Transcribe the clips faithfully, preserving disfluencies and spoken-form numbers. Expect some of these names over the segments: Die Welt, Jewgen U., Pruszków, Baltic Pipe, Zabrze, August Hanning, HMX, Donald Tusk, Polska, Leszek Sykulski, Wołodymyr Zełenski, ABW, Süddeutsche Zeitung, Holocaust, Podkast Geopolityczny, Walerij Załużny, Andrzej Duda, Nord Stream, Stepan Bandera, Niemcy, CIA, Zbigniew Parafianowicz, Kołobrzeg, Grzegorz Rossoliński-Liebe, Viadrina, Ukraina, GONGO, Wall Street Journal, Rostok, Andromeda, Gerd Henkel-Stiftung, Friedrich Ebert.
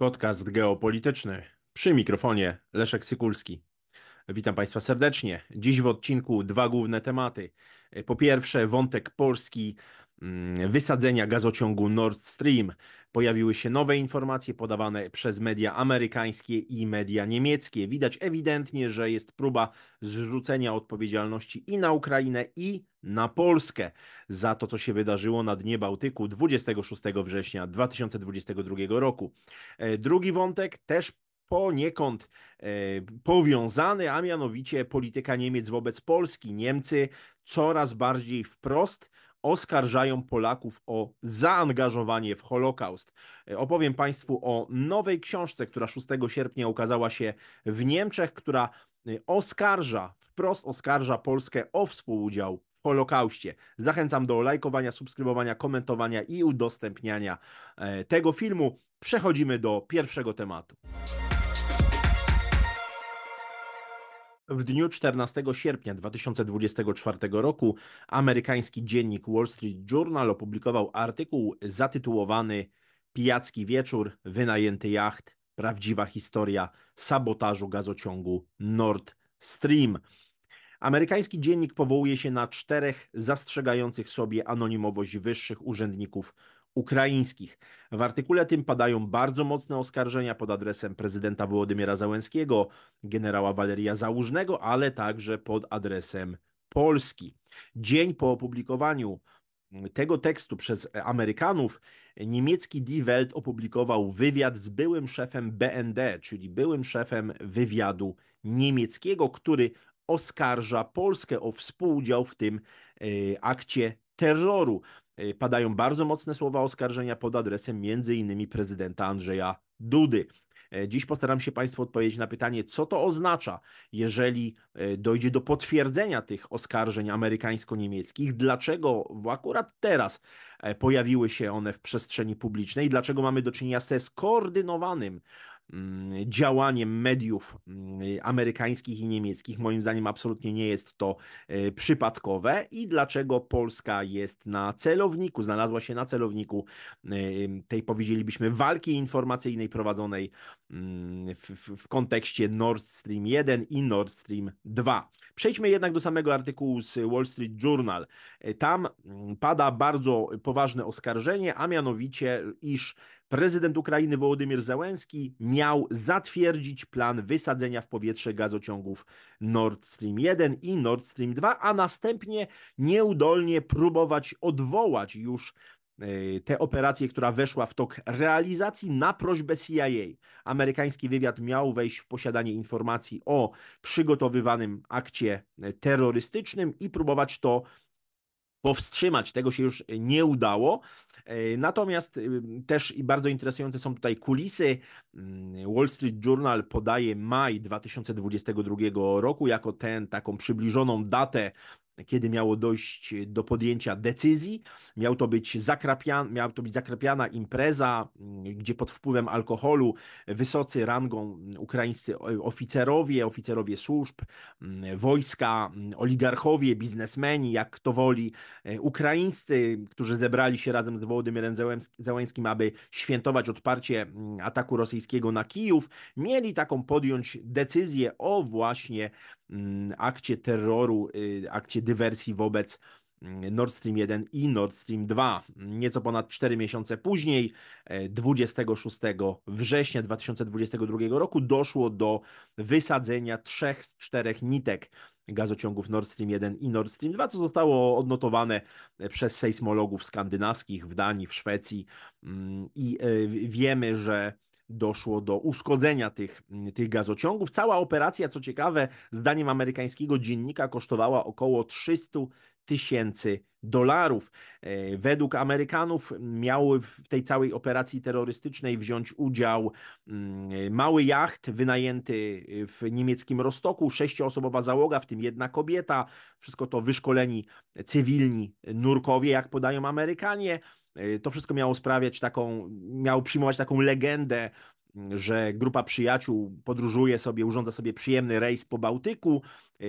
Podcast geopolityczny. Przy mikrofonie Leszek Sykulski. Witam Państwa serdecznie. Dziś w odcinku dwa główne tematy. Po pierwsze wątek Polski, wysadzenia gazociągu Nord Stream. Pojawiły się nowe informacje podawane przez media amerykańskie i media niemieckie. Widać ewidentnie, że jest próba zrzucenia odpowiedzialności i na Ukrainę, i na Polskę za to, co się wydarzyło na dnie Bałtyku dwudziestego szóstego września dwa tysiące dwudziestego drugiego roku. Drugi wątek też poniekąd powiązany, a mianowicie polityka Niemiec wobec Polski. Niemcy coraz bardziej wprost oskarżają Polaków o zaangażowanie w Holokaust. Opowiem Państwu o nowej książce, która szóstego sierpnia ukazała się w Niemczech, która oskarża, wprost oskarża Polskę o współudział w Holokauście. Zachęcam do lajkowania, subskrybowania, komentowania i udostępniania tego filmu. Przechodzimy do pierwszego tematu. W dniu czternastego sierpnia dwa tysiące dwudziestego czwartego roku amerykański dziennik Wall Street Journal opublikował artykuł zatytułowany "Pijacki wieczór, wynajęty jacht, prawdziwa historia sabotażu gazociągu Nord Stream". Amerykański dziennik powołuje się na czterech zastrzegających sobie anonimowość wyższych urzędników ukraińskich. W artykule tym padają bardzo mocne oskarżenia pod adresem prezydenta Wołodymyra Zełenskiego, generała Walerija Załużnego, ale także pod adresem Polski. Dzień po opublikowaniu tego tekstu przez Amerykanów niemiecki Die Welt opublikował wywiad z byłym szefem B N D, czyli byłym szefem wywiadu niemieckiego, który oskarża Polskę o współudział w tym y, akcie terroru. Padają bardzo mocne słowa oskarżenia pod adresem między innymi prezydenta Andrzeja Dudy. Dziś postaram się Państwu odpowiedzieć na pytanie, co to oznacza, jeżeli dojdzie do potwierdzenia tych oskarżeń amerykańsko-niemieckich, dlaczego akurat teraz pojawiły się one w przestrzeni publicznej, dlaczego mamy do czynienia ze skoordynowanym działaniem mediów amerykańskich i niemieckich. Moim zdaniem absolutnie nie jest to przypadkowe i dlaczego Polska jest na celowniku, znalazła się na celowniku tej, powiedzielibyśmy, walki informacyjnej prowadzonej w, w kontekście Nord Stream jeden i Nord Stream dwa. Przejdźmy jednak do samego artykułu z Wall Street Journal. Tam pada bardzo poważne oskarżenie, a mianowicie, iż prezydent Ukrainy Wołodymyr Zełenski miał zatwierdzić plan wysadzenia w powietrze gazociągów Nord Stream jeden i Nord Stream dwa, a następnie nieudolnie próbować odwołać już tę operację, która weszła w tok realizacji na prośbę C I A. Amerykański wywiad miał wejść w posiadanie informacji o przygotowywanym akcie terrorystycznym i próbować to powstrzymać. Tego się już nie udało. Natomiast też bardzo interesujące są tutaj kulisy. Wall Street Journal podaje maj dwa tysiące dwudziestego drugiego roku jako tę taką przybliżoną datę, kiedy miało dojść do podjęcia decyzji. Miał to być zakrapian, miała to być zakrapiana impreza, gdzie pod wpływem alkoholu wysocy rangą ukraińscy oficerowie, oficerowie służb, wojska, oligarchowie, biznesmeni, jak kto woli, ukraińscy, którzy zebrali się razem z Wołodymyrem Zełenskim, aby świętować odparcie ataku rosyjskiego na Kijów, mieli taką podjąć decyzję o właśnie akcie terroru, akcie dywersji wobec Nord Stream jeden i Nord Stream dwa. Nieco ponad cztery miesiące później, dwudziestego szóstego września dwa tysiące dwudziestego drugiego roku, doszło do wysadzenia trzech z czterech nitek gazociągów Nord Stream jeden i Nord Stream dwa, co zostało odnotowane przez sejsmologów skandynawskich w Danii, w Szwecji i wiemy, że doszło do uszkodzenia tych, tych gazociągów. Cała operacja, co ciekawe, zdaniem amerykańskiego dziennika kosztowała około trzysta tysięcy dolarów. Według Amerykanów miały w tej całej operacji terrorystycznej wziąć udział mały jacht wynajęty w niemieckim Rostoku, sześcioosobowa załoga, w tym jedna kobieta. Wszystko to wyszkoleni cywilni nurkowie, jak podają Amerykanie. To wszystko miało sprawiać taką, miało przyjmować taką legendę, że grupa przyjaciół podróżuje sobie, urządza sobie przyjemny rejs po Bałtyku,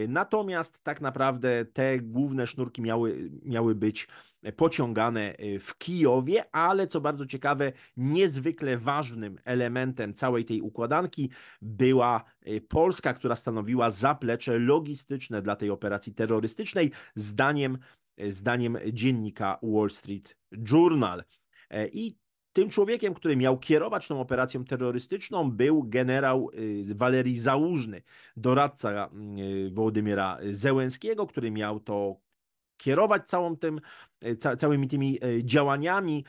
Natomiast tak naprawdę te główne sznurki miały, miały być pociągane w Kijowie, ale co bardzo ciekawe, niezwykle ważnym elementem całej tej układanki była Polska, która stanowiła zaplecze logistyczne dla tej operacji terrorystycznej, zdaniem, zdaniem dziennika Wall Street Journal. I tym człowiekiem, który miał kierować tą operacją terrorystyczną, był generał Walerij Załużny, doradca Wołodymyra Zełenskiego, który miał to kierować całą tym, ca, całymi tymi działaniami.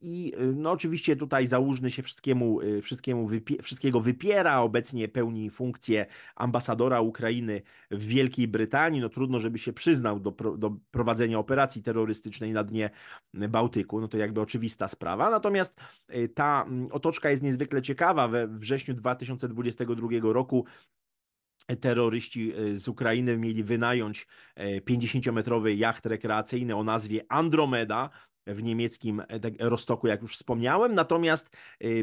I no oczywiście tutaj Załużny się wszystkiemu, wszystkiemu wypie, wszystkiego wypiera, obecnie pełni funkcję ambasadora Ukrainy w Wielkiej Brytanii. No trudno, żeby się przyznał do, do prowadzenia operacji terrorystycznej na dnie Bałtyku, no to jakby oczywista sprawa. Natomiast ta otoczka jest niezwykle ciekawa. We wrześniu dwa tysiące dwudziestego drugiego roku terroryści z Ukrainy mieli wynająć pięćdziesięciometrowy jacht rekreacyjny o nazwie Andromeda w niemieckim Rostoku, jak już wspomniałem. Natomiast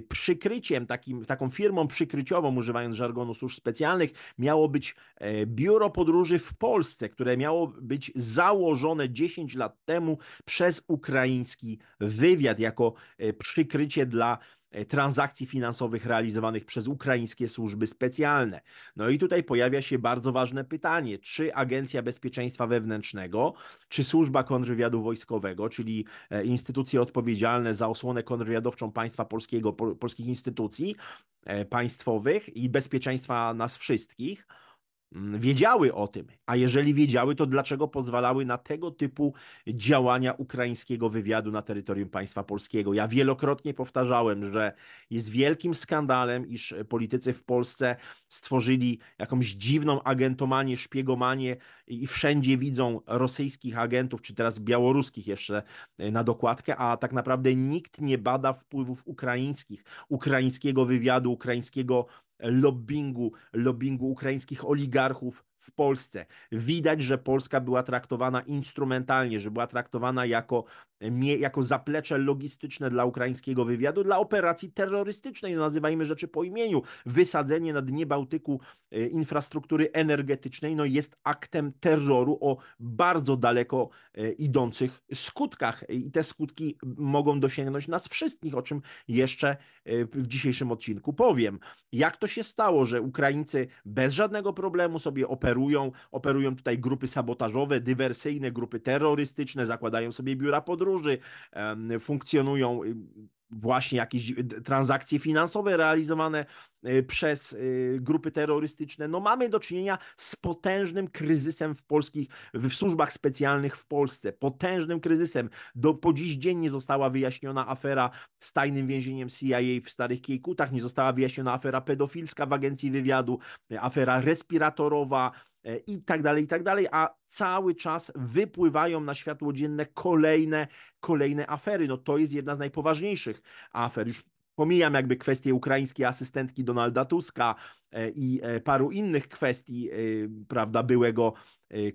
przykryciem, takim, taką firmą przykryciową, używając żargonu służb specjalnych, miało być biuro podróży w Polsce, które miało być założone dziesięć lat temu przez ukraiński wywiad jako przykrycie dla transakcji finansowych realizowanych przez ukraińskie służby specjalne. No i tutaj pojawia się bardzo ważne pytanie, czy Agencja Bezpieczeństwa Wewnętrznego, czy Służba Kontrwywiadu Wojskowego, czyli instytucje odpowiedzialne za osłonę kontrwywiadowczą państwa polskiego, po, polskich instytucji państwowych i bezpieczeństwa nas wszystkich, wiedziały o tym, a jeżeli wiedziały, to dlaczego pozwalały na tego typu działania ukraińskiego wywiadu na terytorium państwa polskiego? Ja wielokrotnie powtarzałem, że jest wielkim skandalem, iż politycy w Polsce stworzyli jakąś dziwną agentomanię, szpiegomanię i wszędzie widzą rosyjskich agentów, czy teraz białoruskich jeszcze na dokładkę, a tak naprawdę nikt nie bada wpływów ukraińskich, ukraińskiego wywiadu, ukraińskiego lobbingu, lobbingu ukraińskich oligarchów w Polsce. Widać, że Polska była traktowana instrumentalnie, że była traktowana jako, jako zaplecze logistyczne dla ukraińskiego wywiadu, dla operacji terrorystycznej, no nazywajmy rzeczy po imieniu. Wysadzenie na dnie Bałtyku infrastruktury energetycznej no jest aktem terroru o bardzo daleko idących skutkach i te skutki mogą dosięgnąć nas wszystkich, o czym jeszcze w dzisiejszym odcinku powiem. Jak to się stało, że Ukraińcy bez żadnego problemu sobie operacyjnie Operują, operują tutaj grupy sabotażowe, dywersyjne, grupy terrorystyczne, zakładają sobie biura podróży, funkcjonują właśnie jakieś transakcje finansowe realizowane przez grupy terrorystyczne. No mamy do czynienia z potężnym kryzysem w polskich, w służbach specjalnych w Polsce. Potężnym kryzysem. Do, po dziś dzień nie została wyjaśniona afera z tajnym więzieniem C I A w Starych Kiejkutach, nie została wyjaśniona afera pedofilska w Agencji Wywiadu, afera respiratorowa i tak dalej, i tak dalej, a cały czas wypływają na światło dzienne kolejne, kolejne afery. No to jest jedna z najpoważniejszych afer. Już pomijam jakby kwestie ukraińskiej asystentki Donalda Tuska i paru innych kwestii, prawda, byłego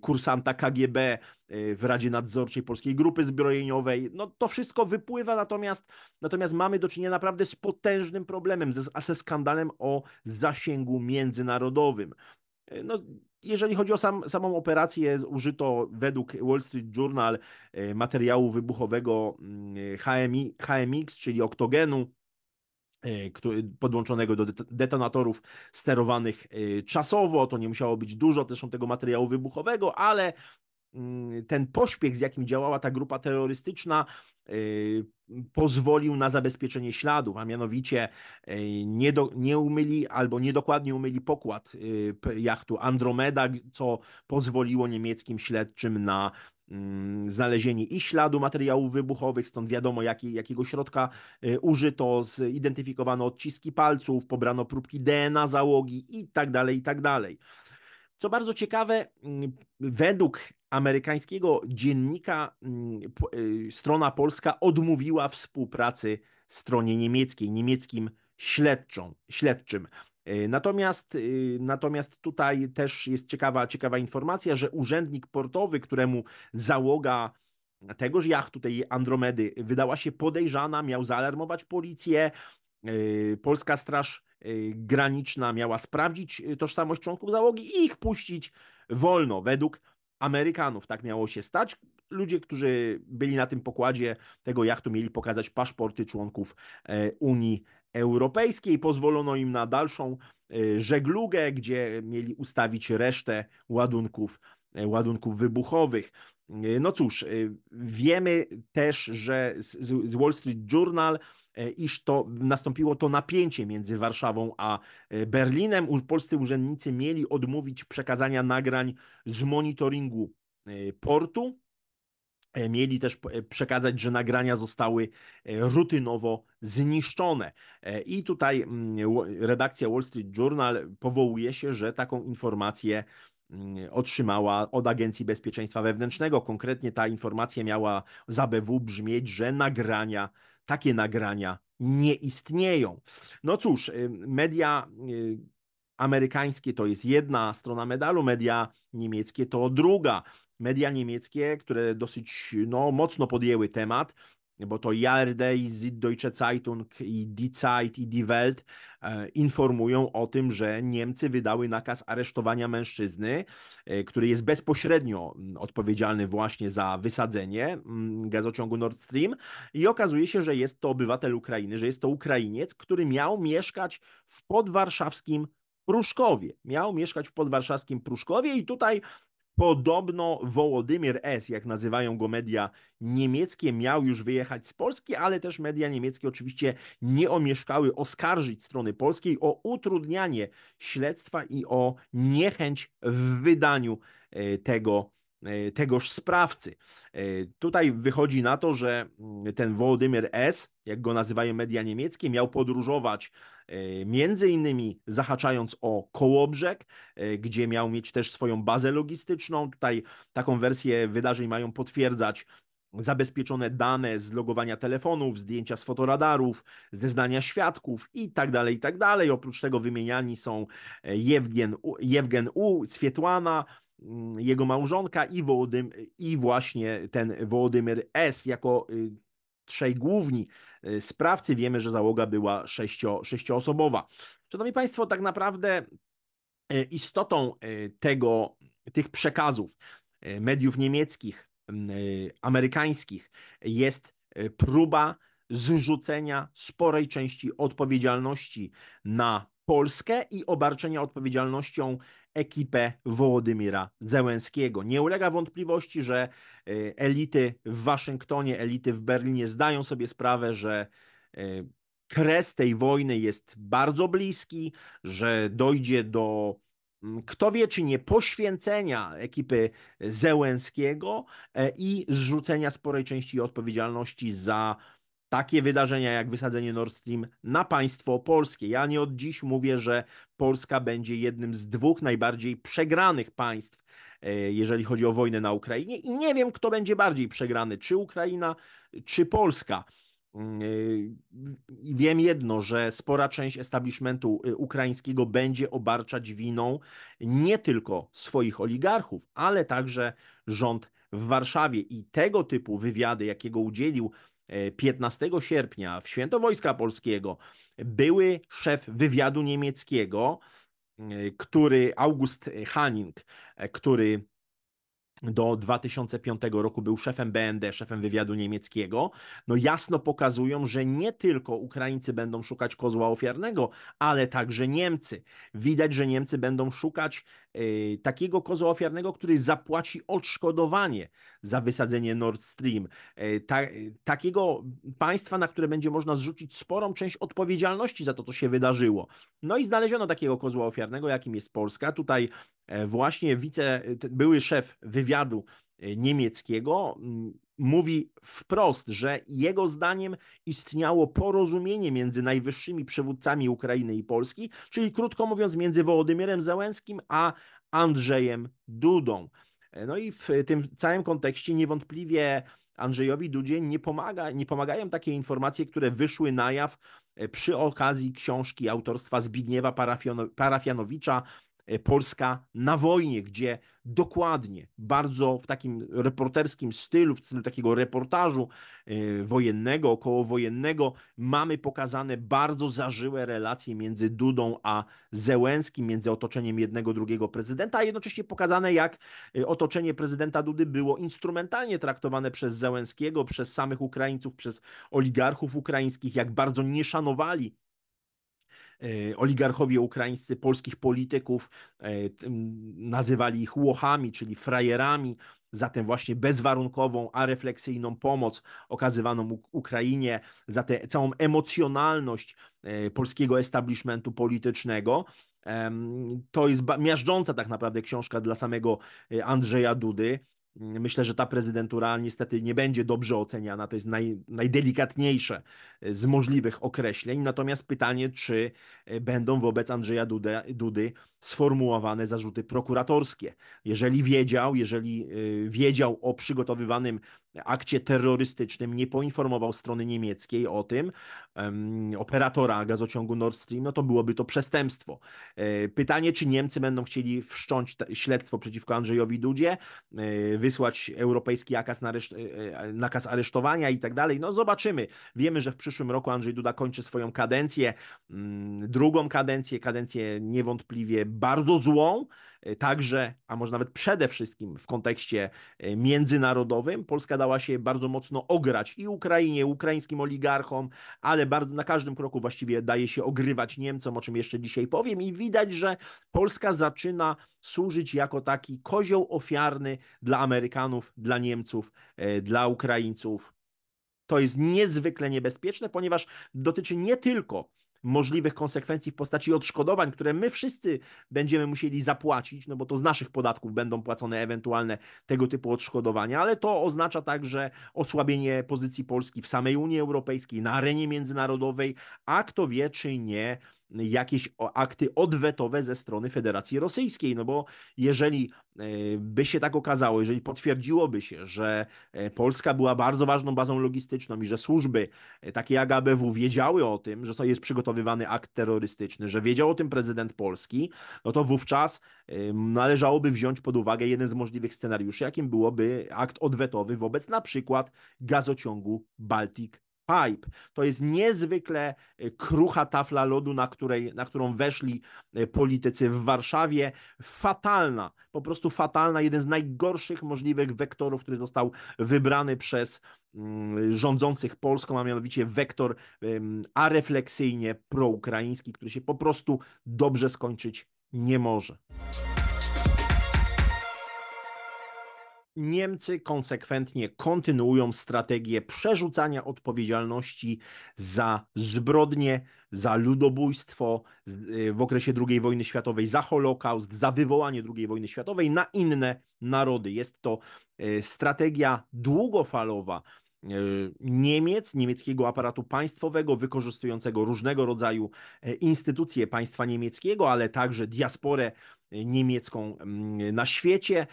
kursanta K G B w Radzie Nadzorczej Polskiej Grupy Zbrojeniowej. No to wszystko wypływa, natomiast, natomiast mamy do czynienia naprawdę z potężnym problemem, ze, ze skandalem o zasięgu międzynarodowym. No, jeżeli chodzi o sam, samą operację, użyto według Wall Street Journal materiału wybuchowego H M X, czyli oktogenu, podłączonego do detonatorów sterowanych czasowo. To nie musiało być dużo zresztą tego materiału wybuchowego, ale ten pośpiech, z jakim działała ta grupa terrorystyczna, pozwolił na zabezpieczenie śladów, a mianowicie nie, do, nie umyli albo niedokładnie umyli pokład jachtu Andromeda, co pozwoliło niemieckim śledczym na znalezienie i śladu materiałów wybuchowych, stąd wiadomo jakiej, jakiego środka użyto, zidentyfikowano odciski palców, pobrano próbki D N A załogi i tak dalej, i tak dalej. Co bardzo ciekawe, według amerykańskiego dziennika strona polska odmówiła współpracy stronie niemieckiej, niemieckim śledczą, śledczym. Natomiast, natomiast tutaj też jest ciekawa, ciekawa informacja, że urzędnik portowy, któremu załoga tegoż jachtu, tej Andromedy, wydała się podejrzana, miał zaalarmować policję, Polska Straż graniczna miała sprawdzić tożsamość członków załogi i ich puścić wolno. Według Amerykanów tak miało się stać. Ludzie, którzy byli na tym pokładzie tego jachtu, mieli pokazać paszporty członków Unii Europejskiej. Pozwolono im na dalszą żeglugę, gdzie mieli ustawić resztę ładunków, ładunków wybuchowych. No cóż, wiemy też, że z Wall Street Journal, iż to nastąpiło to napięcie między Warszawą a Berlinem. Polscy urzędnicy mieli odmówić przekazania nagrań z monitoringu portu. Mieli też przekazać, że nagrania zostały rutynowo zniszczone. I tutaj redakcja Wall Street Journal powołuje się, że taką informację otrzymała od Agencji Bezpieczeństwa Wewnętrznego. Konkretnie ta informacja miała z A B W brzmieć, że nagrania, takie nagrania nie istnieją. No cóż, media amerykańskie to jest jedna strona medalu, media niemieckie to druga. Media niemieckie, które dosyć no, mocno podjęły temat, bo to J R D, Süddeutsche Zeitung i Die Zeit i Die Welt informują o tym, że Niemcy wydały nakaz aresztowania mężczyzny, który jest bezpośrednio odpowiedzialny właśnie za wysadzenie gazociągu Nord Stream, i okazuje się, że jest to obywatel Ukrainy, że jest to Ukrainiec, który miał mieszkać w podwarszawskim Pruszkowie. Miał mieszkać w podwarszawskim Pruszkowie i tutaj podobno Wołodymyr S., jak nazywają go media niemieckie, miał już wyjechać z Polski, ale też media niemieckie oczywiście nie omieszkały oskarżyć strony polskiej o utrudnianie śledztwa i o niechęć w wydaniu tego, tegoż sprawcy. Tutaj wychodzi na to, że ten Wołodymyr S., jak go nazywają media niemieckie, miał podróżować między innymi zahaczając o Kołobrzeg, gdzie miał mieć też swoją bazę logistyczną. Tutaj taką wersję wydarzeń mają potwierdzać zabezpieczone dane z logowania telefonów, zdjęcia z fotoradarów, zeznania świadków i tak dalej, i tak dalej. Oprócz tego wymieniani są Jewgen, Jewgen U., Swietłana, jego małżonka i, Wołodym, i właśnie ten Wołodymyr S. jako trzej główni sprawcy. Wiemy, że załoga była sześcio, sześcioosobowa. Szanowni Państwo, tak naprawdę istotą tego, tych przekazów mediów niemieckich, amerykańskich jest próba zrzucenia sporej części odpowiedzialności na Polskę i obarczenia odpowiedzialnością ekipę Wołodymyra Zełenskiego. Nie ulega wątpliwości, że elity w Waszyngtonie, elity w Berlinie zdają sobie sprawę, że kres tej wojny jest bardzo bliski, że dojdzie do, kto wie czy nie, poświęcenia ekipy Zełenskiego i zrzucenia sporej części odpowiedzialności za takie wydarzenia jak wysadzenie Nord Stream na państwo polskie. Ja nie od dziś mówię, że Polska będzie jednym z dwóch najbardziej przegranych państw, jeżeli chodzi o wojnę na Ukrainie, i nie wiem, kto będzie bardziej przegrany, czy Ukraina, czy Polska. Wiem jedno, że spora część establishmentu ukraińskiego będzie obarczać winą nie tylko swoich oligarchów, ale także rząd w Warszawie, i tego typu wywiady, jakiego udzielił piętnastego sierpnia w Święto Wojska Polskiego były szef wywiadu niemieckiego, który August Hanning, który do dwa tysiące piątego roku był szefem B N D, szefem wywiadu niemieckiego, no jasno pokazują, że nie tylko Ukraińcy będą szukać kozła ofiarnego, ale także Niemcy. Widać, że Niemcy będą szukać y, takiego kozła ofiarnego, który zapłaci odszkodowanie za wysadzenie Nord Stream. Y, ta, y, takiego państwa, na które będzie można zrzucić sporą część odpowiedzialności za to, co się wydarzyło. No i znaleziono takiego kozła ofiarnego, jakim jest Polska. Tutaj właśnie wice, były szef wywiadu niemieckiego mówi wprost, że jego zdaniem istniało porozumienie między najwyższymi przywódcami Ukrainy i Polski, czyli krótko mówiąc między Wołodymyrem Zełenskim a Andrzejem Dudą. No i w tym całym kontekście niewątpliwie Andrzejowi Dudzie nie pomaga, nie pomagają takie informacje, które wyszły na jaw przy okazji książki autorstwa Zbigniewa Parafianowicza Polska na wojnie, gdzie dokładnie, bardzo w takim reporterskim stylu, w stylu takiego reportażu wojennego, okołowojennego, mamy pokazane bardzo zażyłe relacje między Dudą a Zełenskim, między otoczeniem jednego, drugiego prezydenta, a jednocześnie pokazane, jak otoczenie prezydenta Dudy było instrumentalnie traktowane przez Zełenskiego, przez samych Ukraińców, przez oligarchów ukraińskich, jak bardzo nie szanowali oligarchowie ukraińscy polskich polityków, nazywali ich łochami, czyli frajerami, za tę właśnie bezwarunkową, arefleksyjną pomoc okazywaną Ukrainie, za tę całą emocjonalność polskiego establishmentu politycznego. To jest miażdżąca tak naprawdę książka dla samego Andrzeja Dudy. Myślę, że ta prezydentura niestety nie będzie dobrze oceniana, to jest naj, najdelikatniejsze z możliwych określeń, natomiast pytanie, czy będą wobec Andrzeja Dudy, Dudy sformułowane zarzuty prokuratorskie. Jeżeli wiedział, jeżeli wiedział o przygotowywanym akcie terrorystycznym, nie poinformował strony niemieckiej o tym, operatora gazociągu Nord Stream, no to byłoby to przestępstwo. Pytanie, czy Niemcy będą chcieli wszcząć śledztwo przeciwko Andrzejowi Dudzie, wysłać europejski nakaz aresztowania i tak dalej. No zobaczymy. Wiemy, że w przyszłym roku Andrzej Duda kończy swoją kadencję, drugą kadencję, kadencję niewątpliwie bardzo złą, także, a może nawet przede wszystkim w kontekście międzynarodowym. Polska dała się bardzo mocno ograć i Ukrainie, ukraińskim oligarchom, ale bardzo, na każdym kroku właściwie daje się ogrywać Niemcom, o czym jeszcze dzisiaj powiem, i widać, że Polska zaczyna służyć jako taki kozioł ofiarny dla Amerykanów, dla Niemców, dla Ukraińców. To jest niezwykle niebezpieczne, ponieważ dotyczy nie tylko możliwych konsekwencji w postaci odszkodowań, które my wszyscy będziemy musieli zapłacić, no bo to z naszych podatków będą płacone ewentualne tego typu odszkodowania, ale to oznacza także osłabienie pozycji Polski w samej Unii Europejskiej, na arenie międzynarodowej, a kto wie, czy nie, jakieś akty odwetowe ze strony Federacji Rosyjskiej, no bo jeżeli by się tak okazało, jeżeli potwierdziłoby się, że Polska była bardzo ważną bazą logistyczną i że służby takie jak A B W wiedziały o tym, że jest przygotowywany akt terrorystyczny, że wiedział o tym prezydent Polski, no to wówczas należałoby wziąć pod uwagę jeden z możliwych scenariuszy, jakim byłoby akt odwetowy wobec na przykład gazociągu Baltic Pipe. To jest niezwykle krucha tafla lodu, na, której, na którą weszli politycy w Warszawie. Fatalna, po prostu fatalna, jeden z najgorszych możliwych wektorów, który został wybrany przez rządzących Polską, a mianowicie wektor arefleksyjnie proukraiński, który się po prostu dobrze skończyć nie może. Niemcy konsekwentnie kontynuują strategię przerzucania odpowiedzialności za zbrodnie, za ludobójstwo w okresie drugiej wojny światowej, za Holokaust, za wywołanie drugiej wojny światowej na inne narody. Jest to strategia długofalowa Niemiec, niemieckiego aparatu państwowego, wykorzystującego różnego rodzaju instytucje państwa niemieckiego, ale także diasporę niemiecką na świecie.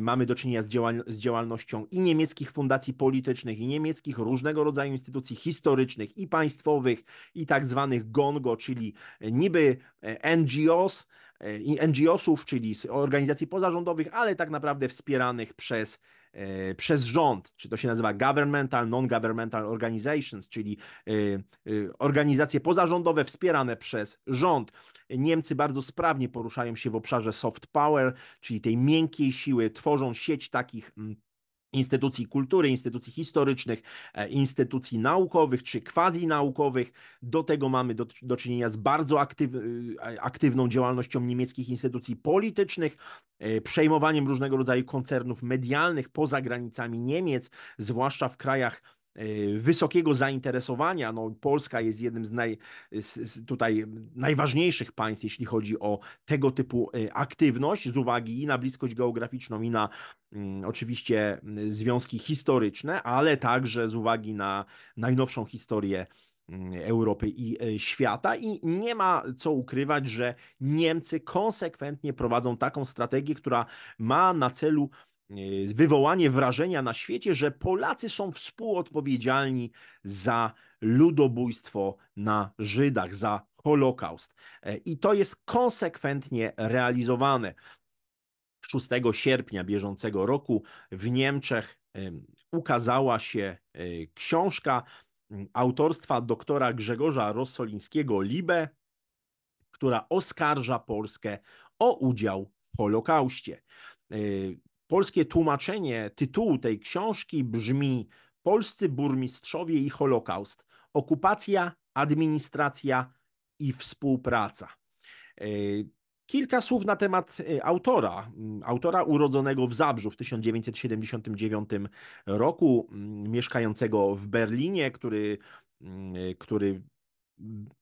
Mamy do czynienia z, działal z działalnością i niemieckich fundacji politycznych, i niemieckich różnego rodzaju instytucji historycznych i państwowych, i tak zwanych GONGO, czyli niby N G Os, N G Osów, czyli organizacji pozarządowych, ale tak naprawdę wspieranych przez przez rząd, czy to się nazywa governmental, non-governmental organizations, czyli organizacje pozarządowe wspierane przez rząd. Niemcy bardzo sprawnie poruszają się w obszarze soft power, czyli tej miękkiej siły, tworzą sieć takich instytucji kultury, instytucji historycznych, instytucji naukowych czy quasi-naukowych. Do tego mamy do, do czynienia z bardzo aktyw, aktywną działalnością niemieckich instytucji politycznych, przejmowaniem różnego rodzaju koncernów medialnych poza granicami Niemiec, zwłaszcza w krajach wysokiego zainteresowania. No, Polska jest jednym z, naj, z tutaj najważniejszych państw, jeśli chodzi o tego typu aktywność, z uwagi i na bliskość geograficzną, i na mm, oczywiście związki historyczne, ale także z uwagi na najnowszą historię Europy i świata, i nie ma co ukrywać, że Niemcy konsekwentnie prowadzą taką strategię, która ma na celu wywołanie wrażenia na świecie, że Polacy są współodpowiedzialni za ludobójstwo na Żydach, za Holokaust. I to jest konsekwentnie realizowane. szóstego sierpnia bieżącego roku w Niemczech ukazała się książka autorstwa doktora Grzegorza Rossolińskiego-Liebe, która oskarża Polskę o udział w Holokauście. Polskie tłumaczenie tytułu tej książki brzmi: Polscy burmistrzowie i Holokaust. Okupacja, administracja i współpraca. Kilka słów na temat autora, autora urodzonego w Zabrzu w tysiąc dziewięćset siedemdziesiątym dziewiątym roku, mieszkającego w Berlinie, który, który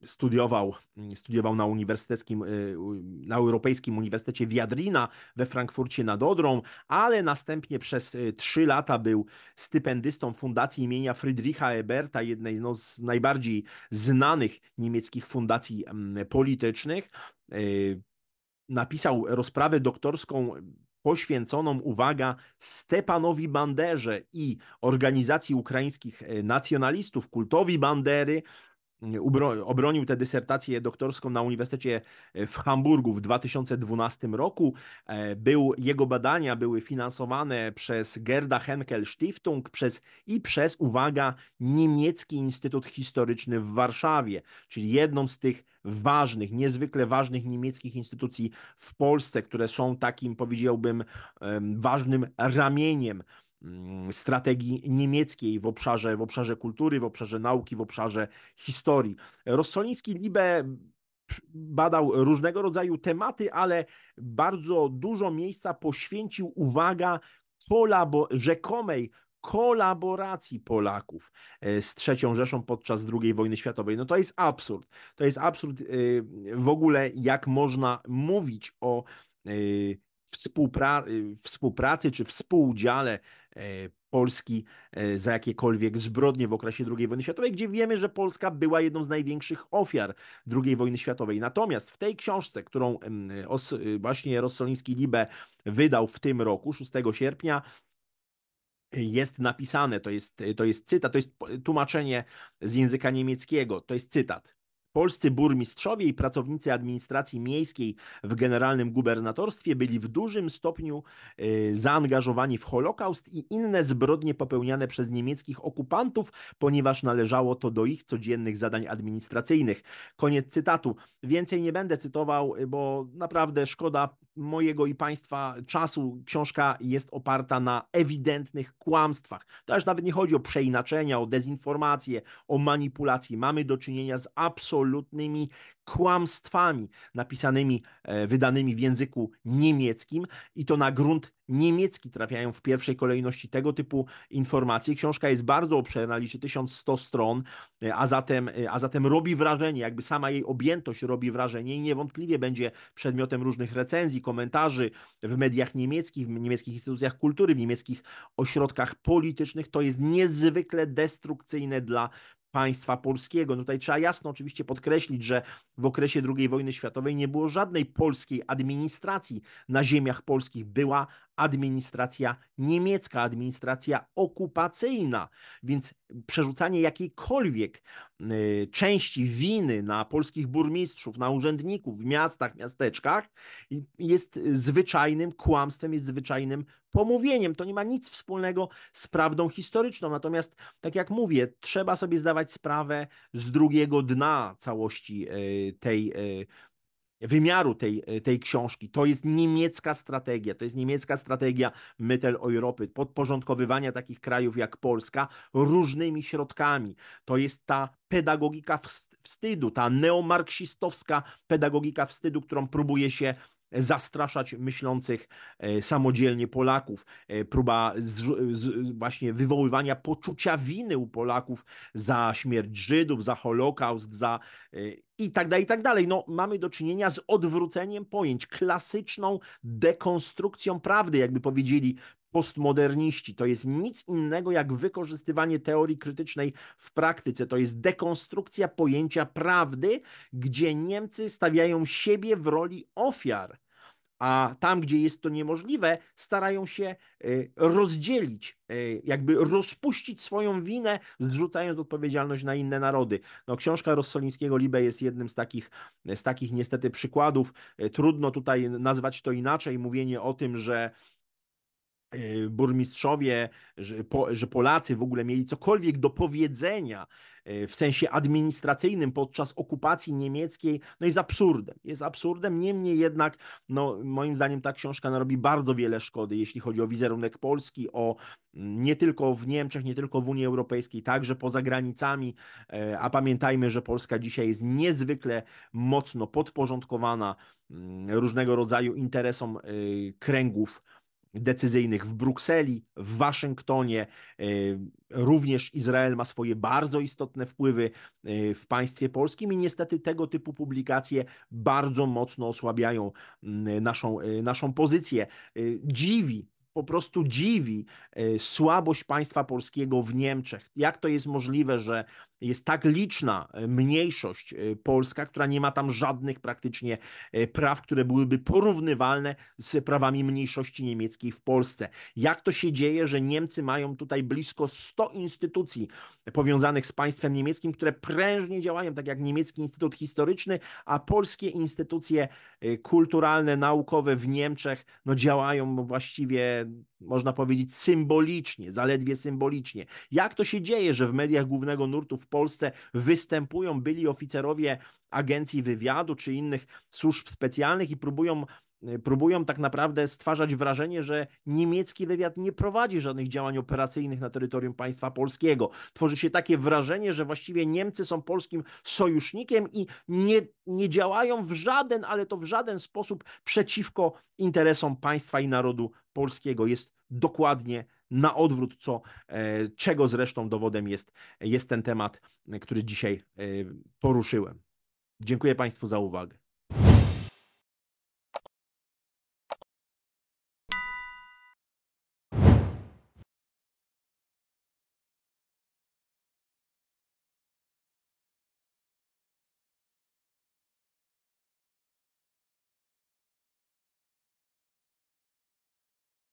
studiował, studiował na uniwersyteckim, na Europejskim Uniwersytecie Viadrina we Frankfurcie nad Odrą, ale następnie przez trzy lata był stypendystą Fundacji imienia Friedricha Eberta, jednej no, z najbardziej znanych niemieckich fundacji politycznych. Napisał rozprawę doktorską poświęconą, uwaga, Stepanowi Banderze i organizacji ukraińskich nacjonalistów, kultowi Bandery. Obronił tę dysertację doktorską na Uniwersytecie w Hamburgu w dwa tysiące dwunastym roku. Był, jego badania były finansowane przez Gerda Henkel-Stiftung przez, i przez, uwaga, Niemiecki Instytut Historyczny w Warszawie, czyli jedną z tych ważnych, niezwykle ważnych niemieckich instytucji w Polsce, które są takim, powiedziałbym, ważnym ramieniem strategii niemieckiej w obszarze, w obszarze kultury, w obszarze nauki, w obszarze historii. Rossoliński-Liebe badał różnego rodzaju tematy, ale bardzo dużo miejsca poświęcił, uwaga, kolabo- rzekomej kolaboracji Polaków z trzecią Rzeszą podczas drugiej wojny światowej. No to jest absurd. To jest absurd w ogóle, jak można mówić o Współpra współpracy czy współudziale Polski za jakiekolwiek zbrodnie w okresie drugiej wojny światowej, gdzie wiemy, że Polska była jedną z największych ofiar drugiej wojny światowej. Natomiast w tej książce, którą właśnie Rossoliński-Liebe wydał w tym roku, szóstego sierpnia, jest napisane, to jest, to jest cytat, to jest tłumaczenie z języka niemieckiego, to jest cytat. Polscy burmistrzowie i pracownicy administracji miejskiej w generalnym gubernatorstwie byli w dużym stopniu zaangażowani w Holokaust i inne zbrodnie popełniane przez niemieckich okupantów, ponieważ należało to do ich codziennych zadań administracyjnych. Koniec cytatu. Więcej nie będę cytował, bo naprawdę szkoda mojego i Państwa czasu. Książka jest oparta na ewidentnych kłamstwach. To już nawet nie chodzi o przeinaczenia, o dezinformację, o manipulację. Mamy do czynienia z absolutnymi kłamstwami napisanymi, wydanymi w języku niemieckim i to na grunt niemiecki trafiają w pierwszej kolejności tego typu informacje. Książka jest bardzo obszerna, liczy tysiąc sto stron, a zatem, a zatem robi wrażenie, jakby sama jej objętość robi wrażenie i niewątpliwie będzie przedmiotem różnych recenzji, komentarzy w mediach niemieckich, w niemieckich instytucjach kultury, w niemieckich ośrodkach politycznych. To jest niezwykle destrukcyjne dla państwa polskiego. No tutaj trzeba jasno oczywiście podkreślić, że w okresie drugiej wojny światowej nie było żadnej polskiej administracji na ziemiach polskich. Była administracja niemiecka, administracja okupacyjna, więc przerzucanie jakiejkolwiek części winy na polskich burmistrzów, na urzędników w miastach, miasteczkach jest zwyczajnym kłamstwem, jest zwyczajnym pomówieniem. To nie ma nic wspólnego z prawdą historyczną, natomiast tak jak mówię, trzeba sobie zdawać sprawę z drugiego dna całości tej wymiaru tej, tej książki. To jest niemiecka strategia, to jest niemiecka strategia Mitteleuropy, podporządkowywania takich krajów jak Polska różnymi środkami. To jest ta pedagogika wstydu, ta neomarksistowska pedagogika wstydu, którą próbuje się zastraszać myślących samodzielnie Polaków. Próba z, z, właśnie wywoływania poczucia winy u Polaków za śmierć Żydów, za Holokaust, za i tak dalej, i tak dalej. No, mamy do czynienia z odwróceniem pojęć, klasyczną dekonstrukcją prawdy, jakby powiedzieli postmoderniści. To jest nic innego jak wykorzystywanie teorii krytycznej w praktyce. To jest dekonstrukcja pojęcia prawdy, gdzie Niemcy stawiają siebie w roli ofiar. a tam, gdzie jest to niemożliwe, starają się rozdzielić, jakby rozpuścić swoją winę, zrzucając odpowiedzialność na inne narody. No, książka Rossolińskiego-Liebe jest jednym z takich, z takich niestety przykładów. Trudno tutaj nazwać to inaczej, mówienie o tym, że burmistrzowie, że, po, że Polacy w ogóle mieli cokolwiek do powiedzenia w sensie administracyjnym podczas okupacji niemieckiej, no jest absurdem. Jest absurdem, niemniej jednak no, moim zdaniem ta książka narobi bardzo wiele szkody, jeśli chodzi o wizerunek Polski, o nie tylko w Niemczech, nie tylko w Unii Europejskiej, także poza granicami, a pamiętajmy, że Polska dzisiaj jest niezwykle mocno podporządkowana różnego rodzaju interesom kręgów decyzyjnych w Brukseli, w Waszyngtonie. Również Izrael ma swoje bardzo istotne wpływy w państwie polskim i niestety tego typu publikacje bardzo mocno osłabiają naszą, naszą pozycję. Dziwi, po prostu dziwi słabość państwa polskiego w Niemczech. Jak to jest możliwe, że jest tak liczna mniejszość polska, która nie ma tam żadnych praktycznie praw, które byłyby porównywalne z prawami mniejszości niemieckiej w Polsce. Jak to się dzieje, że Niemcy mają tutaj blisko stu instytucji powiązanych z państwem niemieckim, które prężnie działają, tak jak Niemiecki Instytut Historyczny, a polskie instytucje kulturalne, naukowe w Niemczech no działają właściwie, można powiedzieć, symbolicznie, zaledwie symbolicznie. Jak to się dzieje, że w mediach głównego nurtu w Polsce występują byli oficerowie agencji wywiadu czy innych służb specjalnych i próbują, próbują tak naprawdę stwarzać wrażenie, że niemiecki wywiad nie prowadzi żadnych działań operacyjnych na terytorium państwa polskiego. Tworzy się takie wrażenie, że właściwie Niemcy są polskim sojusznikiem i nie, nie działają w żaden, ale to w żaden sposób przeciwko interesom państwa i narodu polskiego. Jest dokładnie na odwrót, co, czego zresztą dowodem jest, jest ten temat, który dzisiaj poruszyłem. Dziękuję Państwu za uwagę.